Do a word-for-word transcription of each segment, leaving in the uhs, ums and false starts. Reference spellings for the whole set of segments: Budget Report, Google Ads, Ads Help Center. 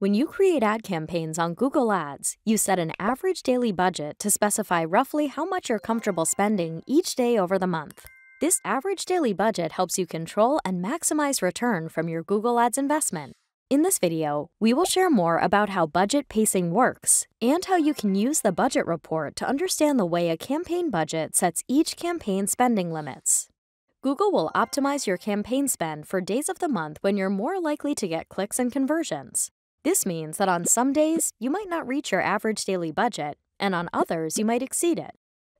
When you create ad campaigns on Google Ads, you set an average daily budget to specify roughly how much you're comfortable spending each day over the month. This average daily budget helps you control and maximize return from your Google Ads investment. In this video, we will share more about how budget pacing works and how you can use the budget report to understand the way a campaign budget sets each campaign's spending limits. Google will optimize your campaign spend for days of the month when you're more likely to get clicks and conversions. This means that on some days, you might not reach your average daily budget, and on others, you might exceed it.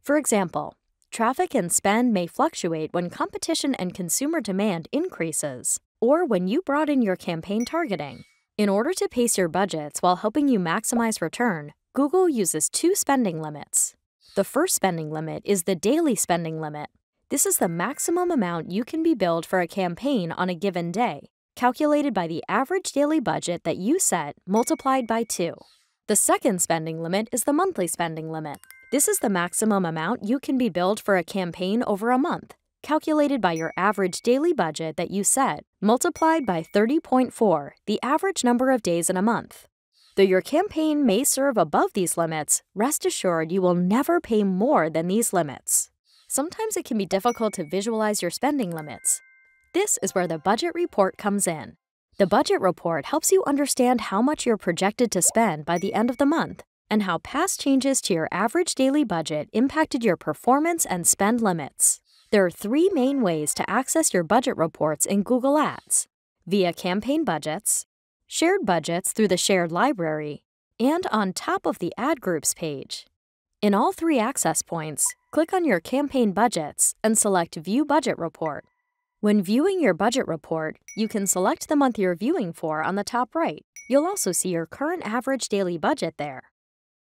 For example, traffic and spend may fluctuate when competition and consumer demand increases, or when you broaden your campaign targeting. In order to pace your budgets while helping you maximize return, Google uses two spending limits. The first spending limit is the daily spending limit. This is the maximum amount you can be billed for a campaign on a given day, calculated by the average daily budget that you set multiplied by two. The second spending limit is the monthly spending limit. This is the maximum amount you can be billed for a campaign over a month, calculated by your average daily budget that you set multiplied by thirty point four, the average number of days in a month. Though your campaign may serve above these limits, rest assured you will never pay more than these limits. Sometimes it can be difficult to visualize your spending limits. This is where the budget report comes in. The budget report helps you understand how much you're projected to spend by the end of the month and how past changes to your average daily budget impacted your performance and spend limits. There are three main ways to access your budget reports in Google Ads: via campaign budgets, shared budgets through the shared library, and on top of the ad groups page. In all three access points, click on your campaign budgets and select View Budget Report. When viewing your budget report, you can select the month you're viewing for on the top right. You'll also see your current average daily budget there.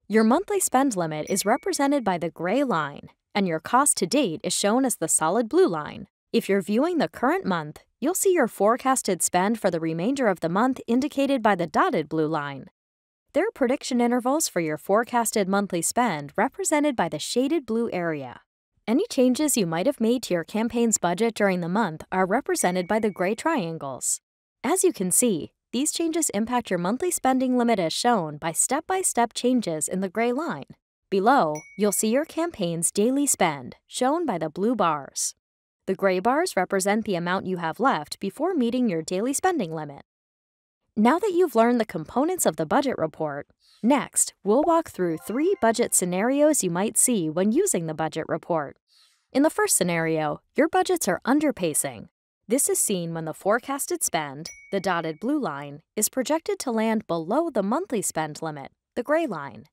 Your monthly spend limit is represented by the gray line, and your cost to date is shown as the solid blue line. If you're viewing the current month, you'll see your forecasted spend for the remainder of the month indicated by the dotted blue line. There are prediction intervals for your forecasted monthly spend represented by the shaded blue area. Any changes you might have made to your campaign's budget during the month are represented by the gray triangles. As you can see, these changes impact your monthly spending limit as shown by step-by-step changes in the gray line. Below, you'll see your campaign's daily spend, shown by the blue bars. The gray bars represent the amount you have left before meeting your daily spending limit. Now that you've learned the components of the budget report, next, we'll walk through three budget scenarios you might see when using the budget report. In the first scenario, your budgets are underpacing. This is seen when the forecasted spend, the dotted blue line, is projected to land below the monthly spend limit, the gray line.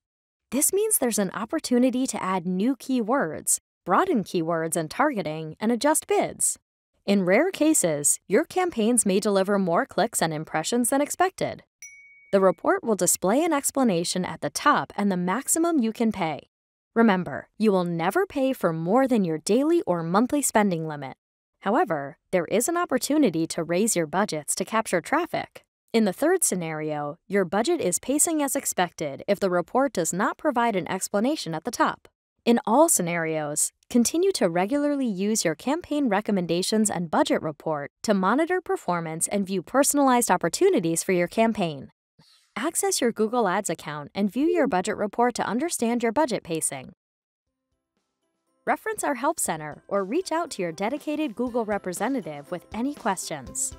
This means there's an opportunity to add new keywords, broaden keywords and targeting, and adjust bids. In rare cases, your campaigns may deliver more clicks and impressions than expected. The report will display an explanation at the top and the maximum you can pay. Remember, you will never pay for more than your daily or monthly spending limit. However, there is an opportunity to raise your budgets to capture traffic. In the third scenario, your budget is pacing as expected if the report does not provide an explanation at the top. In all scenarios, continue to regularly use your campaign recommendations and budget report to monitor performance and view personalized opportunities for your campaign. Access your Google Ads account and view your budget report to understand your budget pacing. Reference our Help Center or reach out to your dedicated Google representative with any questions.